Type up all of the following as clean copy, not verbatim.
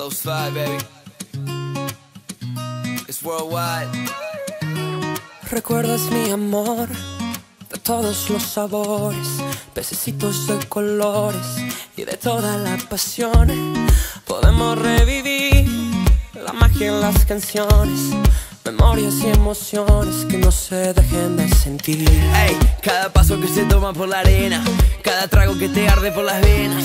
slow slide, baby. It's worldwide. Recuerdas mi amor, de todos los sabores, pececitos de colores y de toda la pasión. Podemos revivir la magia en las canciones, memorias y emociones que no se dejen de sentir. Hey, cada paso que se toma por la arena, cada trago que te arde por las venas,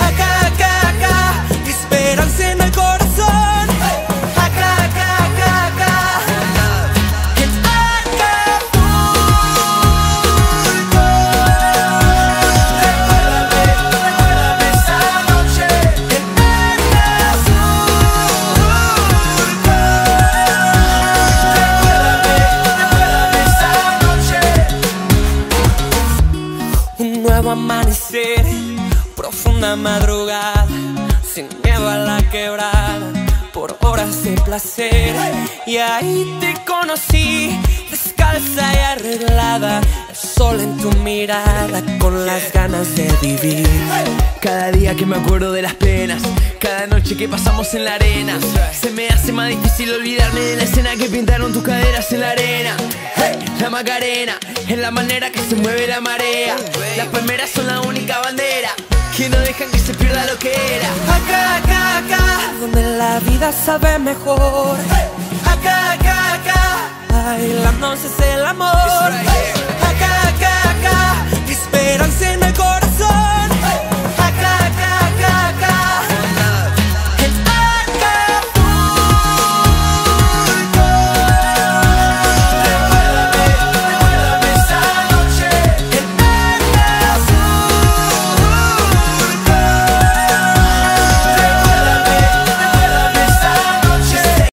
Acá, acá, acá, esperanza en el corazón. Acá, acá, acá, acá, get acá, recuérdame esa noche en el azul. Un nuevo amanecer, profunda madrugada, sin miedo a la quebrada, por horas de placer. Y ahí te conocí, descalza y arreglada, el sol en tu mirada, con las ganas de vivir. Cada día que me acuerdo de las penas, cada noche que pasamos en la arena, se me hace más difícil olvidarme de la escena que pintaron tus caderas en la arena. La Macarena es la manera que se mueve la marea, las palmeras son la única bandera que no dejan que se pierda lo que era. Acá, acá, acá, donde la vida sabe mejor. Acá, acá, acá, bailándose es el amor.